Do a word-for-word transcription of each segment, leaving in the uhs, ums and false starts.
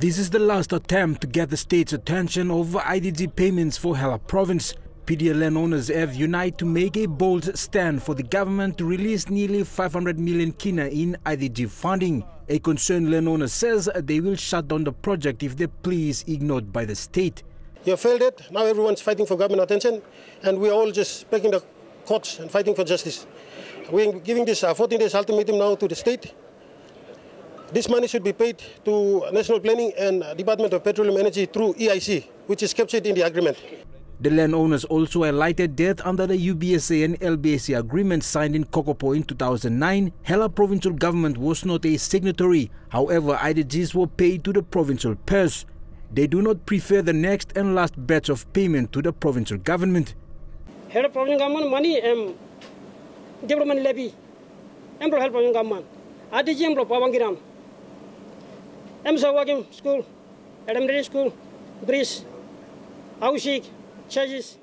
This is the last attempt to get the state's attention over I D G payments for Hela province. P D L N owners have united to make a bold stand for the government to release nearly five hundred million kina in I D G funding. A concerned landowner says they will shut down the project if the plea is ignored by the state. You failed it. Now everyone's fighting for government attention, and we're all just breaking the courts and fighting for justice. We're giving this fourteen days ultimatum now to the state. This money should be paid to National Planning and Department of Petroleum Energy through E I C, which is captured in the agreement. The landowners also highlighted that under the U B S A and L B S A agreement signed in Kokopo in two thousand nine, Hela provincial government was not a signatory. However, I D Gs were paid to the provincial purse. They do not prefer the next and last batch of payment to the provincial government. Hela provincial government money and development levy. Employ Hela provincial government. I D G employ Pawangiram. Emsawagim school, elementary school, Greece, Aushik. Charges.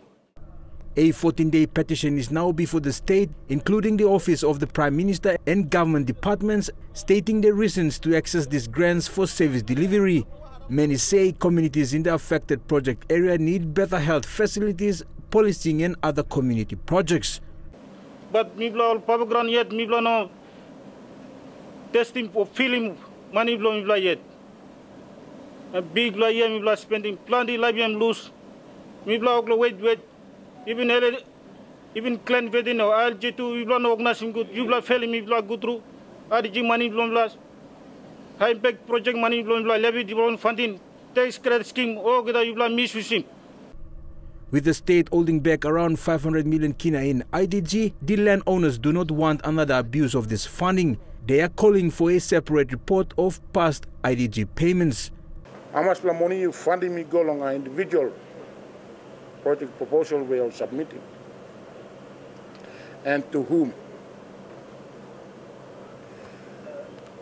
A fourteen-day petition is now before the state, including the office of the Prime Minister and government departments, stating the reasons to access these grants for service delivery. Many say communities in the affected project area need better health facilities, policing and other community projects. But mibla papa grant yet mibla no testing for filling money mibla mibla yet. A big la yet mibla spending plenty libium loose. With the state holding back around five hundred million kina in I D G, the landowners do not want another abuse of this funding. They are calling for a separate report of past I D G payments. How much money you funding me go along an individual project proposal we are submitting, and to whom?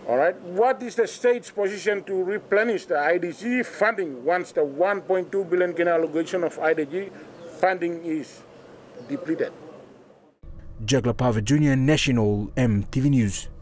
All right, what is the state's position to replenish the I D G funding once the one point two billion kina allocation of I D G funding is depleted? Jagla Pava Junior, National M T V News.